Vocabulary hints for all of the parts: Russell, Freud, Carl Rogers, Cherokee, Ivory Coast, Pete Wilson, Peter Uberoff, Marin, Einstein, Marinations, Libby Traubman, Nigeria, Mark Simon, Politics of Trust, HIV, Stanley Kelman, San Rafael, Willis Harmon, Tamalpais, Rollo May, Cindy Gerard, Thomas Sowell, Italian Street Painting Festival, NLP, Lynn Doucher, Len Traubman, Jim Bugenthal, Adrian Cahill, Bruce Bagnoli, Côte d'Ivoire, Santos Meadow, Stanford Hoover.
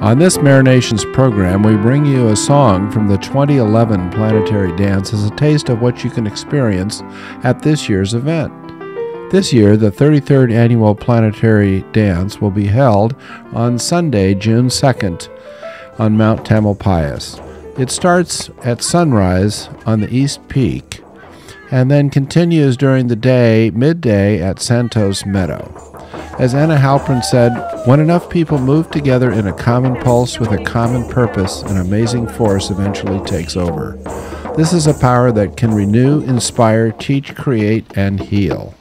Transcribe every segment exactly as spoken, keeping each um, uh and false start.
On this Marinations program, we bring you a song from the twenty eleven Planetary Dance as a taste of what you can experience at this year's event. This year, the thirty-third Annual Planetary Dance will be held on Sunday, June second, on Mount Tamalpais. It starts at sunrise on the East Peak and then continues during the day, midday, at Santos Meadow. As Anna Halprin said, when enough people move together in a common pulse with a common purpose, an amazing force eventually takes over. This is a power that can renew, inspire, teach, create, and heal.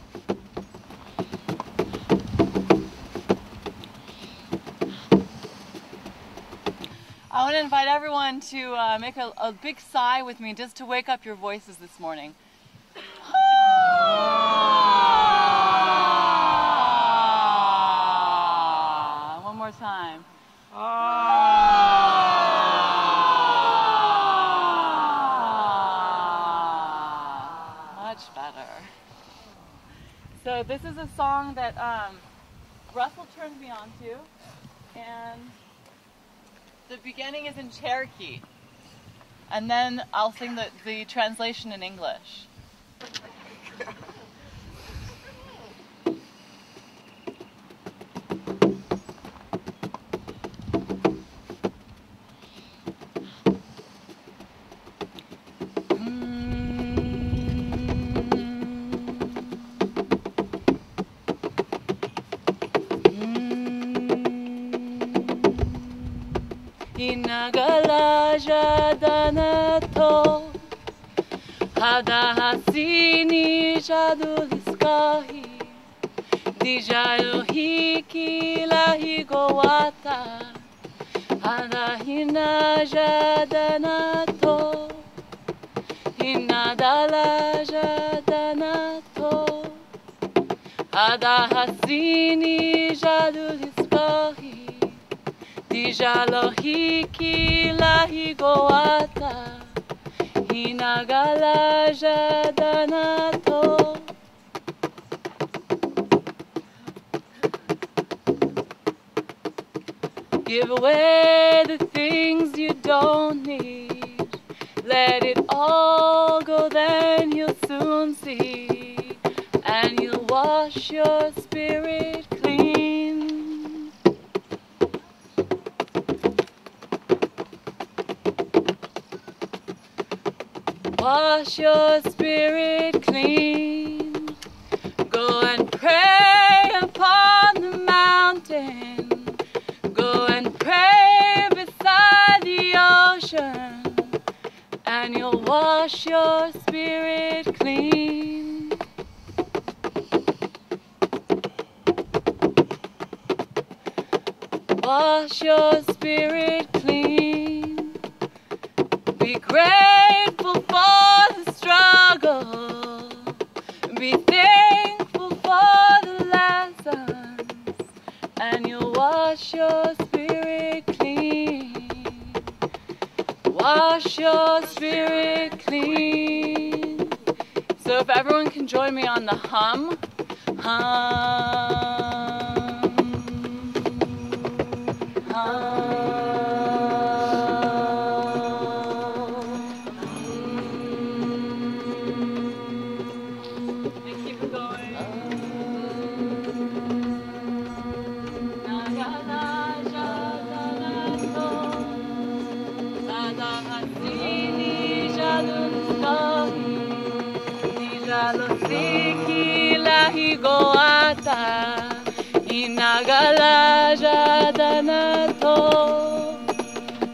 To uh, make a, a big sigh with me just to wake up your voices this morning. Ah! One more time. Ah! Much better. So this is a song that um, Russell turned me on to, and the beginning is in Cherokee, and then I'll sing the, the translation in English. Hada hasini jadul iskahi Dijayo hiki lahi goata Hada hina jadanato Hina dala jadanato Hada hasini jadul iskahi Dijayo hiki lahi goata Inagala Jadanato. Give away the things you don't need. Let it all go, then you'll soon see. And you'll wash your spirit clean. Wash your spirit clean. Go and pray upon the mountain. Go and pray beside the ocean. And you'll wash your spirit clean. Wash your spirit clean. Be grateful for struggle. Be thankful for the lessons, and you'll wash your spirit clean. Wash your spirit clean. So if everyone can join me on the hum, hum, hum. Inagala Jadanato,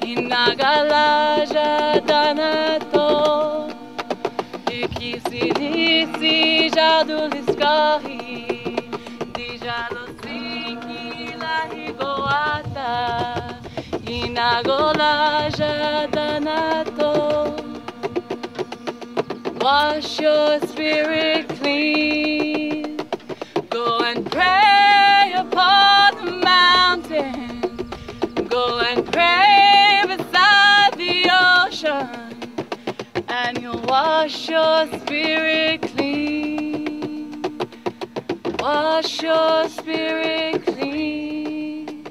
Inagala Jadanato, Ikisinisi Jaduliskahi, Dijalosiki Lahigoata, Inagola Jadanato. Wash your spirit clean. Go and pray upon the mountain. Go and pray beside the ocean. And you'll wash your spirit clean. Wash your spirit clean.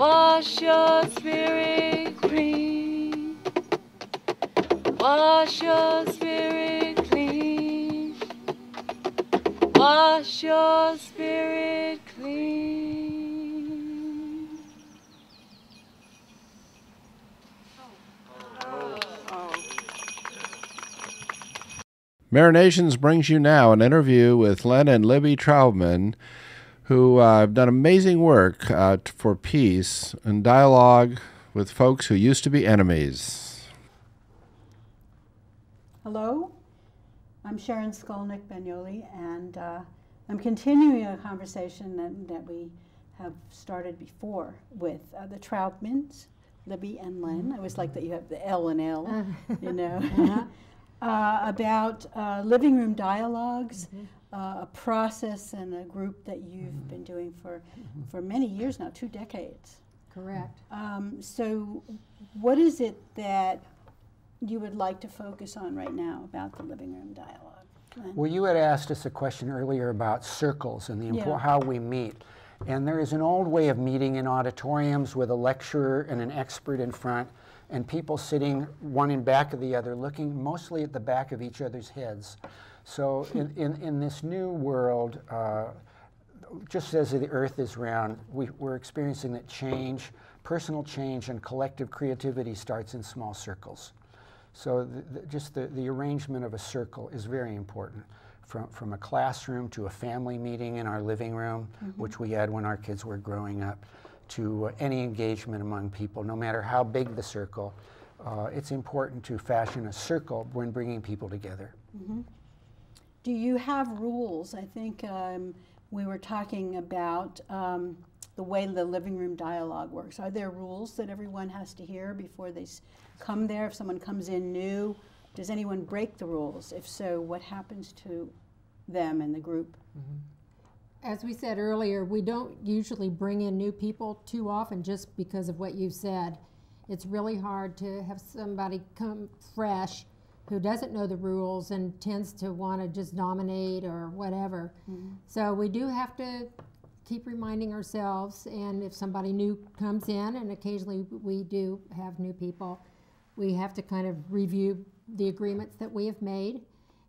Wash your spirit clean. Wash your spirit clean. Wash your spirit clean. Oh. Oh. Marinations brings you now an interview with Len and Libby Traubman, who uh, have done amazing work uh, for peace and dialogue with folks who used to be enemies. Hello, I'm Sharon Skolnick-Bagnoli, and uh, I'm continuing a conversation that, that we have started before with uh, the Traubmans, Libby and Len. I always like that you have the L and L, uh. you know, uh-huh. uh, about uh, living room dialogues. Mm-hmm. Uh, a process and a group that you've been doing for, for many years now, two decades. Correct. Um, so what is it that you would like to focus on right now about the Living Room Dialogue? Len? Well, you had asked us a question earlier about circles and the yeah. how we meet. And there is an old way of meeting in auditoriums with a lecturer and an expert in front and people sitting one in back of the other, looking mostly at the back of each other's heads. So in, in, in this new world, uh, just as the earth is round, we, we're experiencing that change, personal change and collective creativity starts in small circles. So the, the, just the, the arrangement of a circle is very important, from, from a classroom to a family meeting in our living room, mm-hmm. which we had when our kids were growing up, to uh, any engagement among people, no matter how big the circle. Uh, it's important to fashion a circle when bringing people together. Mm-hmm. Do you have rules? I think um, we were talking about um, the way the living room dialogue works. Are there rules that everyone has to hear before they s come there? If someone comes in new, does anyone break the rules? If so, what happens to them and the group? Mm-hmm. As we said earlier, we don't usually bring in new people too often just because of what you said. It's really hard to have somebody come fresh who doesn't know the rules and tends to want to just dominate or whatever. Mm-hmm. So we do have to keep reminding ourselves, and if somebody new comes in, and occasionally we do have new people, we have to kind of review the agreements that we have made,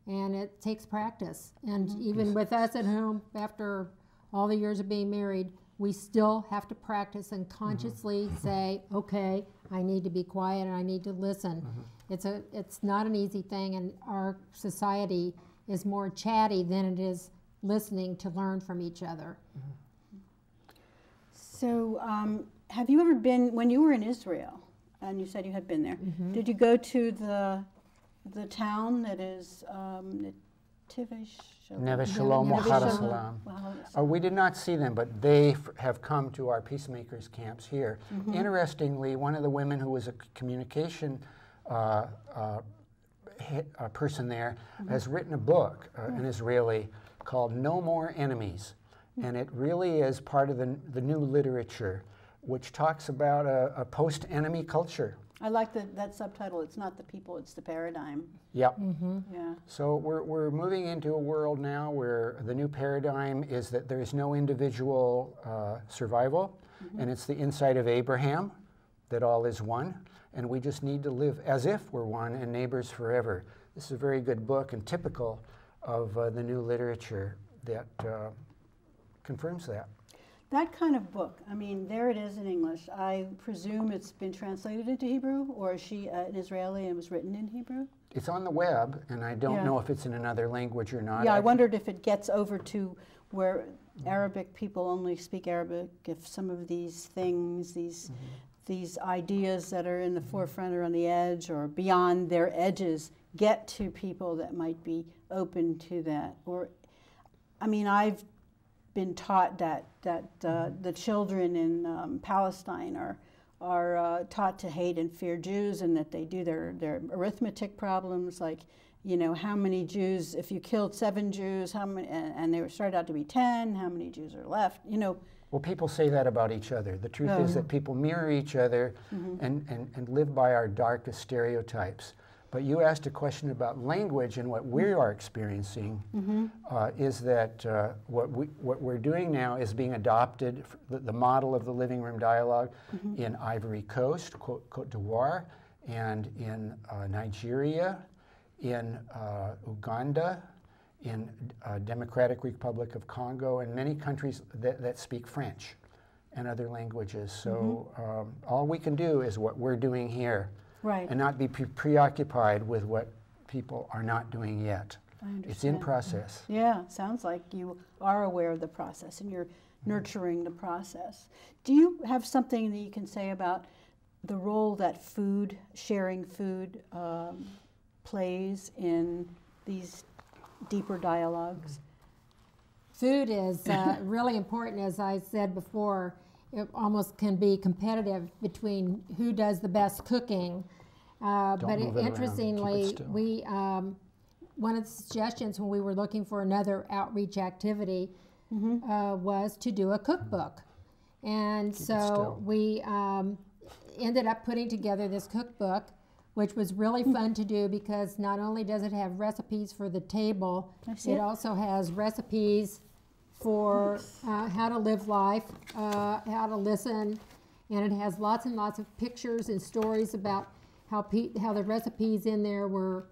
and it takes practice. And mm-hmm. even with us at home, after all the years of being married, we still have to practice and consciously mm-hmm. say, okay, I need to be quiet and I need to listen. Mm-hmm. It's a, it's not an easy thing, and our society is more chatty than it is listening to learn from each other. Mm-hmm. So um, have you ever been, when you were in Israel, and you said you had been there, mm-hmm. did you go to the, the town that is um, Nevesh Shalom? Nevesh Shalom, Nevesh Shalom. Uh, we did not see them, but they f have come to our peacemakers camps here. Mm-hmm. Interestingly, one of the women who was a communication Uh, uh, a person there mm-hmm. has written a book, uh, an Israeli, called No More Enemies. Mm-hmm. And it really is part of the, the new literature, which talks about a, a post-enemy culture. I like the, that subtitle. It's not the people, it's the paradigm. Yep. Mm-hmm. Yeah. So we're, we're moving into a world now where the new paradigm is that there is no individual uh, survival, mm-hmm. and it's the insight of Abraham that all is one. And we just need to live as if we're one and neighbors forever. This is a very good book and typical of uh, the new literature that uh, confirms that. That kind of book, I mean, there it is in English. I presume it's been translated into Hebrew, or is she uh, an Israeli and was written in Hebrew? It's on the web, and I don't yeah. know if it's in another language or not. Yeah, I, I wondered if it gets over to where mm-hmm. Arabic people only speak Arabic, if some of these things, these mm-hmm. these ideas that are in the forefront or on the edge or beyond their edges get to people that might be open to that. Or, I mean, I've been taught that, that uh, the children in um, Palestine are, are uh, taught to hate and fear Jews, and that they do their, their arithmetic problems, like, you know, how many Jews, if you killed seven Jews, how many, and, and they were started out to be ten, how many Jews are left, you know. Well, people say that about each other. The truth oh. is that people mirror each other mm-hmm. and, and, and live by our darkest stereotypes. But you asked a question about language, and what we are experiencing mm-hmm. uh, is that uh, what, we, what we're doing now is being adopted, the, the model of the Living Room Dialogue mm-hmm. in Ivory Coast, Côte, Côte d'Ivoire, and in uh, Nigeria, in uh, Uganda, in uh, Democratic Republic of Congo, and many countries that, that speak French and other languages. So mm-hmm. um, all we can do is what we're doing here. Right. And not be pre preoccupied with what people are not doing yet. I understand. It's in process. Yeah, sounds like you are aware of the process and you're nurturing the process. Do you have something that you can say about the role that food, sharing food, um, plays in these deeper dialogues? Food is uh, really important, as I said before. It almost can be competitive between who does the best cooking. Uh, but it, interestingly, it we um, one of the suggestions when we were looking for another outreach activity mm-hmm. uh, was to do a cookbook. And keep so we um, ended up putting together this cookbook, which was really fun to do because not only does it have recipes for the table, it, it also has recipes for uh, how to live life, uh, how to listen, and it has lots and lots of pictures and stories about how pe how the recipes in there were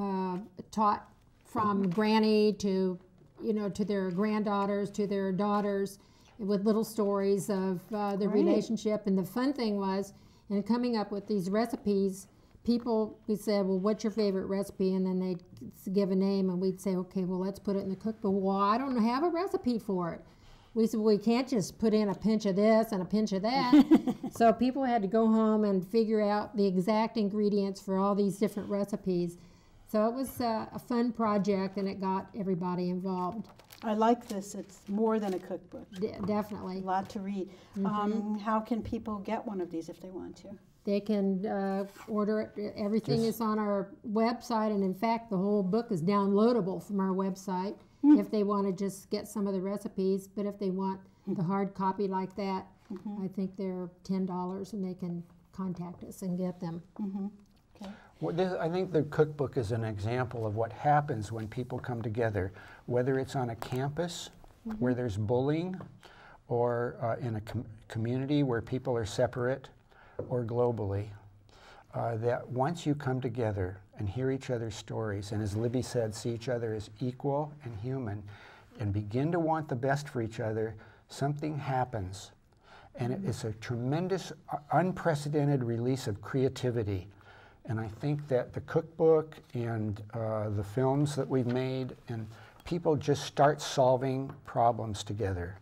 uh, taught from granny to, you know, to their granddaughters, to their daughters, with little stories of uh, the right. relationship. And the fun thing was, in coming up with these recipes, people, we said, well, what's your favorite recipe? And then they'd give a name, and we'd say, okay, well, let's put it in the cookbook. Well, I don't have a recipe for it. We said, well, we can't just put in a pinch of this and a pinch of that. So people had to go home and figure out the exact ingredients for all these different recipes. So it was uh, a fun project, and it got everybody involved. I like this. It's more than a cookbook. De definitely. A lot to read. Mm-hmm. um, how can people get one of these if they want to? They can uh, order it. Everything yes. is on our website, and in fact, the whole book is downloadable from our website mm. if they want to just get some of the recipes. But if they want the hard copy like that, mm-hmm. I think they're ten dollars, and they can contact us and get them. Mm-hmm. Okay. Well, this, I think the cookbook is an example of what happens when people come together, whether it's on a campus mm-hmm. where there's bullying, or uh, in a com community where people are separate, or globally, uh, that once you come together and hear each other's stories, and as Libby said, see each other as equal and human, and begin to want the best for each other, something happens. And it is a tremendous, uh, unprecedented release of creativity. And I think that the cookbook and uh, the films that we've made, and people just start solving problems together.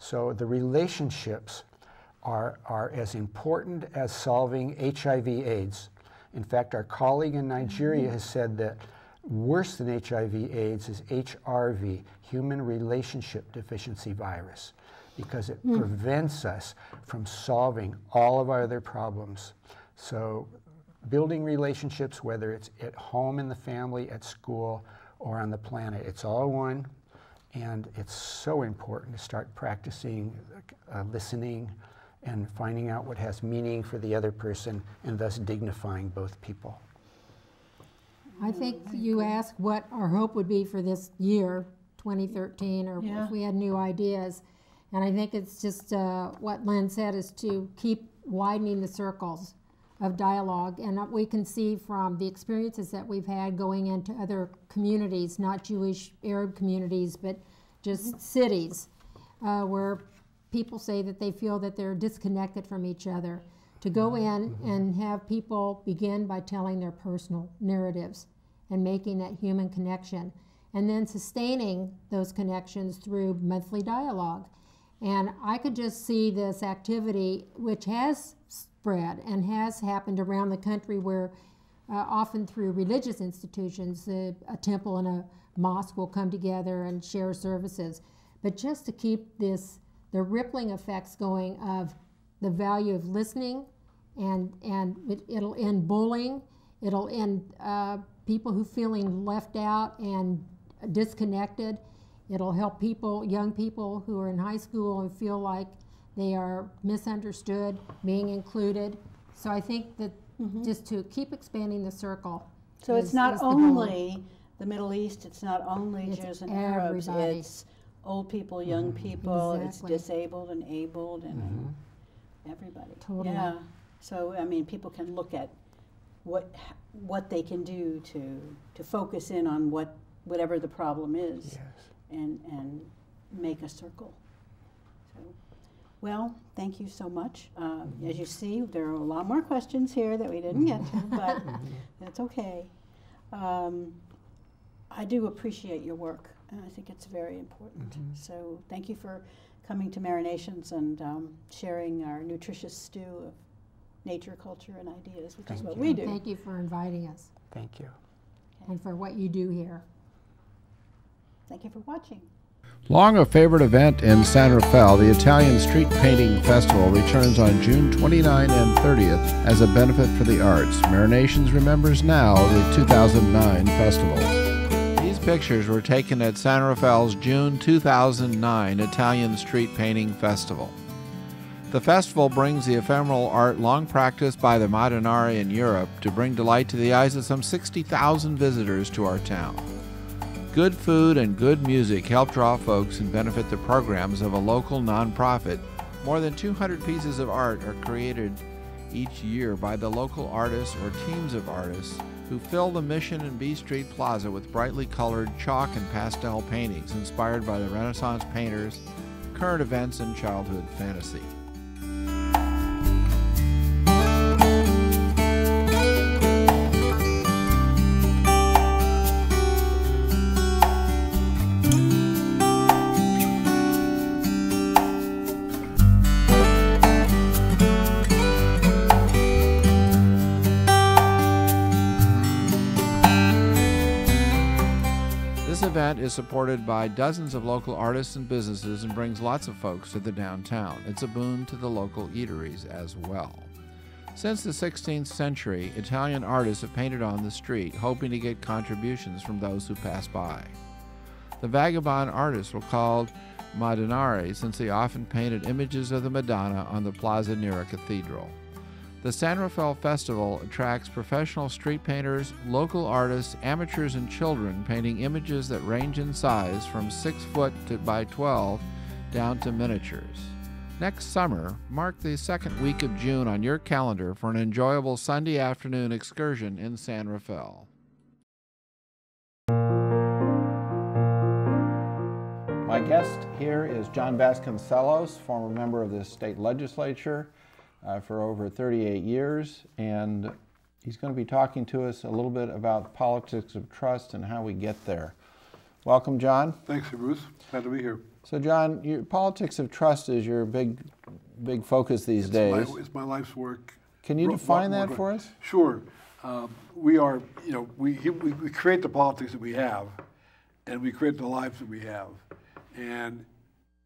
So the relationships Are, are as important as solving H I V AIDS. In fact, our colleague in Nigeria mm-hmm. has said that worse than H I V AIDS is H R V, human relationship deficiency virus, because it mm. prevents us from solving all of our other problems. So building relationships, whether it's at home, in the family, at school, or on the planet, it's all one. And it's so important to start practicing uh, listening, and finding out what has meaning for the other person, and thus dignifying both people. I think you asked what our hope would be for this year, twenty thirteen, or yeah. if we had new ideas. And I think it's just uh, what Len said, is to keep widening the circles of dialogue. And we can see from the experiences that we've had going into other communities, not Jewish Arab communities, but just cities, uh, where people say that they feel that they're disconnected from each other. To go in mm-hmm. and have people begin by telling their personal narratives and making that human connection, and then sustaining those connections through monthly dialogue. And I could just see this activity, which has spread and has happened around the country, where uh, often through religious institutions, uh, a temple and a mosque will come together and share services. But just to keep this the rippling effects going of the value of listening, and, and it, it'll end bullying, it'll end uh, people who feeling left out and disconnected. It'll help people, young people who are in high school and feel like they are misunderstood, being included. So I think that mm-hmm. just to keep expanding the circle So it's not only the Middle East, it's not only Jews and Arabs, it's old people, young people, it's disabled and abled and everybody. Totally. Yeah. So, I mean, people can look at what what they can do to to focus in on what whatever the problem is, yes, and and make a circle. So, well, thank you so much. Uh, mm-hmm. As you see, there are a lot more questions here that we didn't get to, but that's okay. Um, I do appreciate your work, and I think it's very important. Mm-hmm. So thank you for coming to Marinations and um, sharing our nutritious stew of nature, culture, and ideas, which thank is what you. we do. Thank you for inviting us. Thank you. Okay. And for what you do here. Thank you for watching. Long a favorite event in San Rafael, the Italian Street Painting Festival returns on June twenty-ninth and thirtieth as a benefit for the arts. Marinations remembers now the two thousand nine festival. These pictures were taken at San Rafael's June two thousand nine Italian Street Painting Festival. The festival brings the ephemeral art long practiced by the Madonnari in Europe to bring delight to the eyes of some sixty thousand visitors to our town. Good food and good music help draw folks and benefit the programs of a local nonprofit. More than two hundred pieces of art are created each year by the local artists or teams of artists who fill the Mission and B Street Plaza with brightly colored chalk and pastel paintings inspired by the Renaissance painters, current events, and childhood fantasy. Is supported by dozens of local artists and businesses and brings lots of folks to the downtown. It's a boon to the local eateries as well. Since the sixteenth century, Italian artists have painted on the street, hoping to get contributions from those who pass by. The vagabond artists were called Madonnari since they often painted images of the Madonna on the plaza near a cathedral. The San Rafael Festival attracts professional street painters, local artists, amateurs, and children painting images that range in size from six foot by twelve down to miniatures. Next summer, mark the second week of June on your calendar for an enjoyable Sunday afternoon excursion in San Rafael. My guest here is John Vasconcellos, former member of the state legislature, Uh, for over thirty-eight years, and he's going to be talking to us a little bit about politics of trust and how we get there. Welcome, John. Thanks, Bruce. Glad to be here. So, John, your politics of trust is your big, big focus these it's days. My, it's my life's work. Can you define that for us? Sure. Um, we are, you know, we, we we create the politics that we have, and we create the lives that we have, and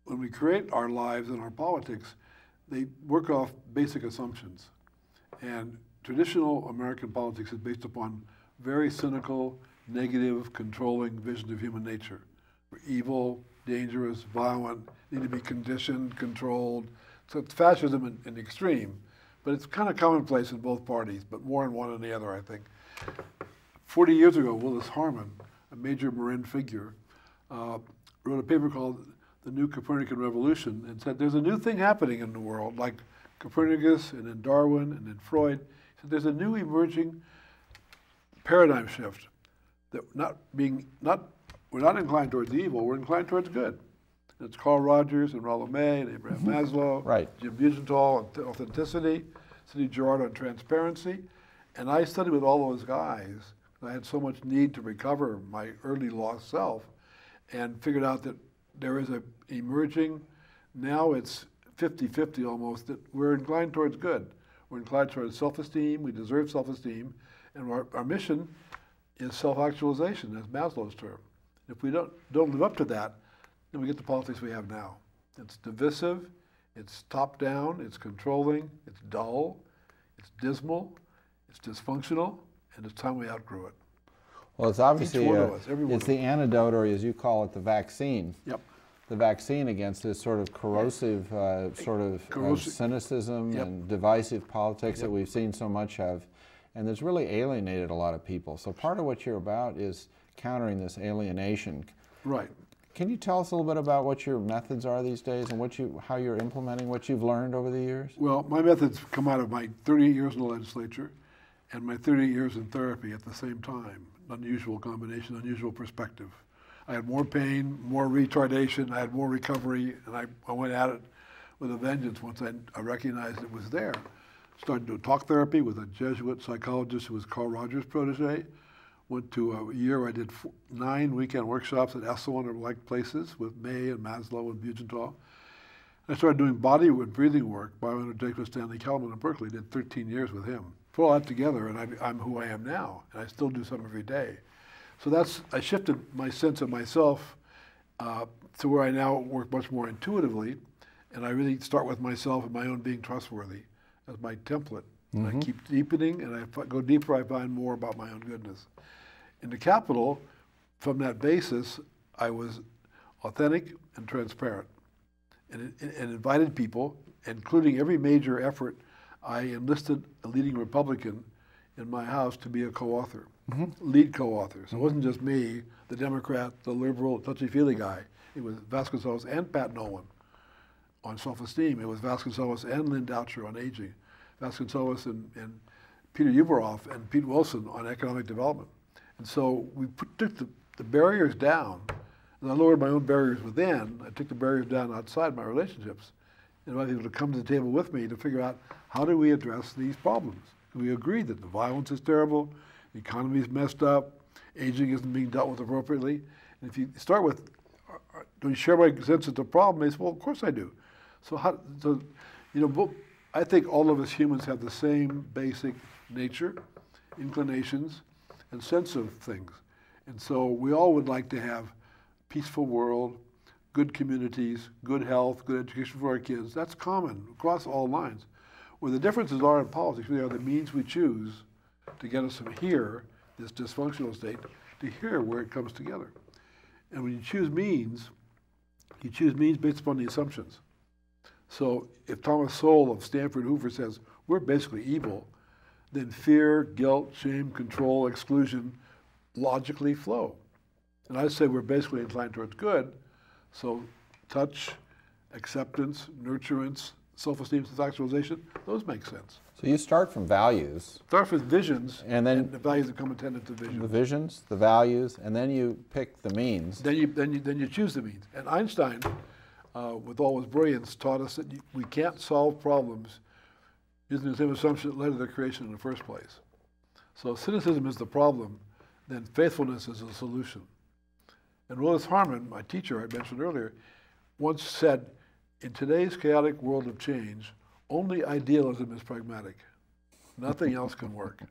when we create our lives and our politics, they work off basic assumptions. And traditional American politics is based upon very cynical, negative, controlling vision of human nature. We're evil, dangerous, violent, need to be conditioned, controlled. So it's fascism in, in extreme, but it's kind of commonplace in both parties, but more in one than the other, I think. forty years ago, Willis Harmon, a major Marin figure, uh, wrote a paper called The New Copernican Revolution, and said there's a new thing happening in the world, like Copernicus and then Darwin and then Freud. He said there's a new emerging paradigm shift that not being not we're not inclined towards evil, we're inclined towards good. And it's Carl Rogers and Rollo May and Abraham mm-hmm. Maslow, right. Jim Bugenthal on authenticity, Cindy Gerard on transparency, and I studied with all those guys. I had so much need to recover my early lost self, and figured out that there is a emerging, now it's fifty fifty almost, that we're inclined towards good. We're inclined towards self-esteem, we deserve self-esteem, and our, our mission is self-actualization, that's Maslow's term. If we don't, don't live up to that, then we get the politics we have now. It's divisive, it's top-down, it's controlling, it's dull, it's dismal, it's dysfunctional, and it's time we outgrew it. Well, it's obviously a, us, it's the antidote, or as you call it, the vaccine. Yep. The vaccine against this sort of corrosive, uh, sort of, corrosive. of cynicism yep. and divisive politics yep. that we've seen so much of. and that's really alienated a lot of people. So part of what you're about is countering this alienation. Right. Can you tell us a little bit about what your methods are these days and what you, how you're implementing what you've learned over the years? Well, my methods come out of my thirty-eight years in the legislature and my thirty-eight years in therapy at the same time. Unusual combination, unusual perspective. I had more pain, more retardation, I had more recovery, and I, I went at it with a vengeance once I, I recognized it was there. Started doing talk therapy with a Jesuit psychologist who was Carl Rogers' protege. Went to a year where I did four, nine weekend workshops at Esalen or like places with May and Maslow and Bugenthal. I started doing body and breathing work by undertaking with Stanley Kelman in Berkeley. Did thirteen years with him. Put all that together, and I, I'm who I am now, and I still do some every day. So that's, I shifted my sense of myself uh, to where I now work much more intuitively, and I really start with myself and my own being trustworthy as my template. Mm-hmm. And I keep deepening, and I go deeper, I find more about my own goodness. In the Capitol, from that basis, I was authentic and transparent, and, and invited people, including every major effort. I enlisted a leading Republican in my house to be a co-author, mm-hmm. lead co-author. So it wasn't just me, the Democrat, the liberal, touchy-feely guy. It was Vasconcellos and Pat Nolan on self-esteem. It was Vasconcellos and Lynn Doucher on aging. Vasconcellos and, and Peter Uberoff and Pete Wilson on economic development. And so we put, took the, the barriers down, and I lowered my own barriers within. I took the barriers down outside my relationships and invited people to come to the table with me to figure out how do we address these problems. And we agreed that the violence is terrible, the economy is messed up, aging isn't being dealt with appropriately. And if you start with, do you share my sense of the problem? Is, well, of course I do. So, how, so you know, both, I think all of us humans have the same basic nature, inclinations, and sense of things. And so we all would like to have peaceful world, good communities, good health, good education for our kids. That's common across all lines. Where the differences are in politics really are the means we choose to get us from here, this dysfunctional state, to here where it comes together. And when you choose means, you choose means based upon the assumptions. So if Thomas Sowell of Stanford Hoover says, we're basically evil, then fear, guilt, shame, control, exclusion logically flow. And I say we're basically inclined towards good, so touch, acceptance, nurturance, self-esteem, self-actualization, those make sense. So you start from values. Start with visions, and then and the values that come attendant to visions. The visions, the values, and then you pick the means. Then you, then you, then you choose the means. And Einstein, Uh, with all his brilliance, taught us that you, we can't solve problems using the same assumption that led to their creation in the first place. So if cynicism is the problem, then faithfulness is the solution. And Willis Harmon, my teacher I mentioned earlier, once said, in today's chaotic world of change, only idealism is pragmatic. Nothing else can work.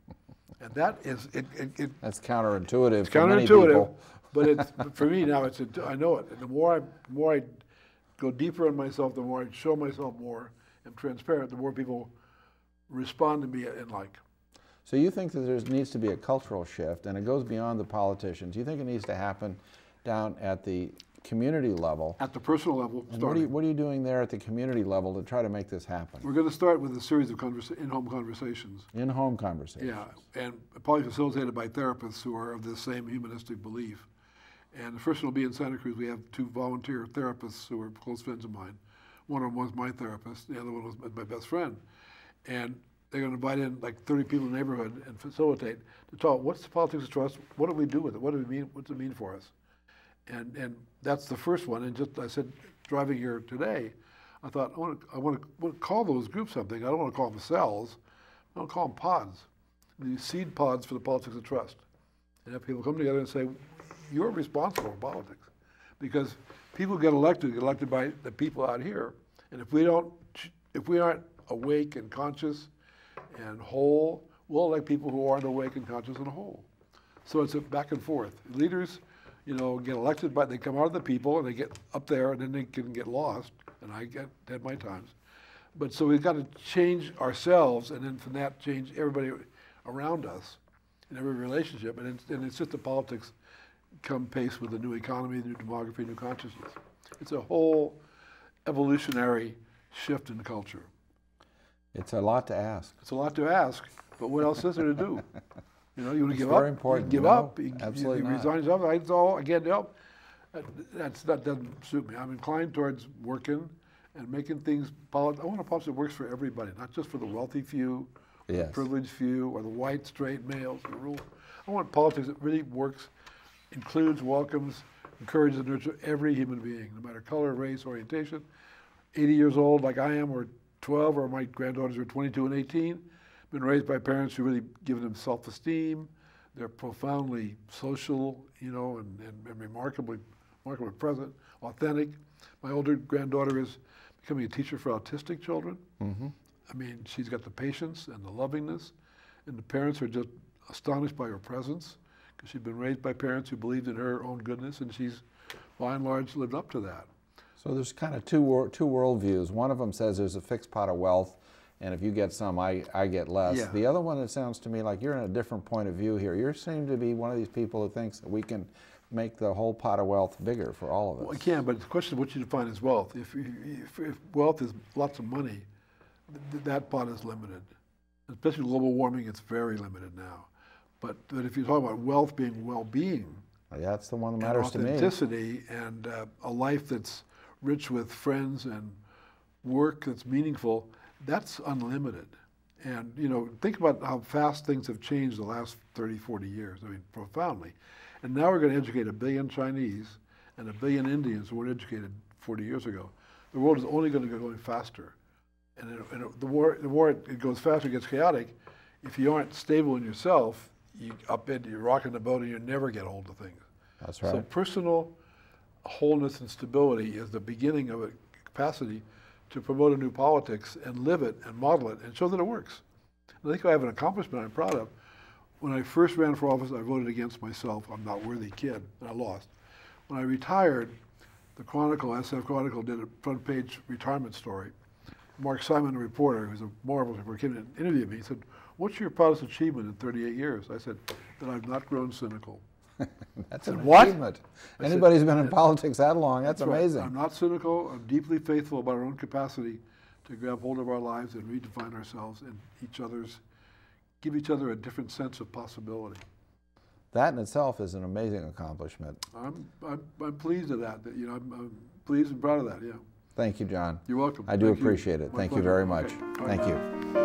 And that is... It, it, it, That's counterintuitive it's for counterintuitive, many people. But it's, for me now, it's I know it. And the more I... The more I go deeper on myself, the more I show myself more, I'm transparent, the more people respond to me and like. So you think that there needs to be a cultural shift, and it goes beyond the politicians. You think it needs to happen down at the community level? At the personal level. What are, you, what are you doing there at the community level to try to make this happen? We're going to start with a series of conversa in-home conversations. In-home conversations. Yeah, and probably facilitated by therapists who are of the same humanistic belief. And the first one will be in Santa Cruz. We have two volunteer therapists who are close friends of mine. One of them was my therapist, the other one was my best friend. And they're going to invite in like thirty people in the neighborhood and facilitate to talk, what's the politics of trust? What do we do with it? What do we mean? What does it mean for us? And and that's the first one. And just I said, driving here today, I thought, I want to, I want to, I want to call those groups something. I don't want to call them cells. I want to call them pods, the seed pods for the politics of trust. And have people come together and say, you're responsible for politics, because people get elected, get elected by the people out here, and if we don't, if we aren't awake and conscious and whole, we'll elect people who aren't awake and conscious and whole. So it's a back and forth. Leaders, you know, get elected by, they come out of the people and they get up there and then they can get lost, and I get had my times. But so we've got to change ourselves, and then from that change everybody around us in every relationship, and it's, and it's just the politics come pace with the new economy, the new demography, new consciousness. It's a whole evolutionary shift in culture. It's a lot to ask. It's a lot to ask, But what else is there to do? You know, you would give up, important, give you know? up, you, Absolutely you, you resign yourself. It's all, again, you know, that's, that doesn't suit me. I'm inclined towards working and making things, I want a policy that works for everybody, not just for the wealthy few, yes. the privileged few, or the white, straight males, the rural. I want politics that really works, includes, welcomes, encourages and nurtures every human being, no matter color, race, orientation. eighty years old like I am, or twelve, or my granddaughters are twenty-two and eighteen. Been raised by parents who really given them self-esteem. They're profoundly social, you know, and, and, and remarkably, remarkably present, authentic. My older granddaughter is becoming a teacher for autistic children. Mm-hmm. I mean, she's got the patience and the lovingness, and the parents are just astonished by her presence, because she'd been raised by parents who believed in her own goodness, and she's, by and large, lived up to that. So there's kind of two wor two worldviews. One of them says there's a fixed pot of wealth, and if you get some, I, I get less. Yeah. The other one, it sounds to me like you're in a different point of view here. You seem to be one of these people who thinks that we can make the whole pot of wealth bigger for all of us. Well, I can, but the question is what you define as wealth. If, if, if wealth is lots of money, th that pot is limited. Especially global warming, it's very limited now. But, but if you're talking about wealth being well-being, well, yeah, that's the one that matters to me. Authenticity and uh, a life that's rich with friends and work that's meaningful, that's unlimited. And, you know, think about how fast things have changed the last thirty, forty years, I mean, profoundly. And now we're going to educate a billion Chinese and a billion Indians who were educated forty years ago. The world is only going to go going faster. And, it, and it, the war, the war it goes faster, it gets chaotic. If you aren't stable in yourself, you up in, you're rocking the boat and you never get hold of things. That's right. So personal wholeness and stability is the beginning of a capacity to promote a new politics and live it and model it and show that it works. And I think I have an accomplishment I'm proud of. When I first ran for office, I voted against myself. I'm not worthy kid, and I lost. When I retired, the Chronicle, S F Chronicle, did a front page retirement story. Mark Simon, the reporter, who's a marvelous reporter, came and interviewed me. He said, "What's your proudest achievement in thirty-eight years?" I said, "That I've not grown cynical." That's said, an what? achievement. I Anybody's said, been in politics that long, that's, that's amazing. Right. I'm not cynical. I'm deeply faithful about our own capacity to grab hold of our lives and redefine ourselves and each other's, give each other a different sense of possibility. That in itself is an amazing accomplishment. I'm, I'm, I'm pleased at that. that you know, I'm, I'm pleased and proud of that, yeah. Thank you, John. You're welcome. I do Thank appreciate you. it. My Thank pleasure. you very much. Okay. Thank you.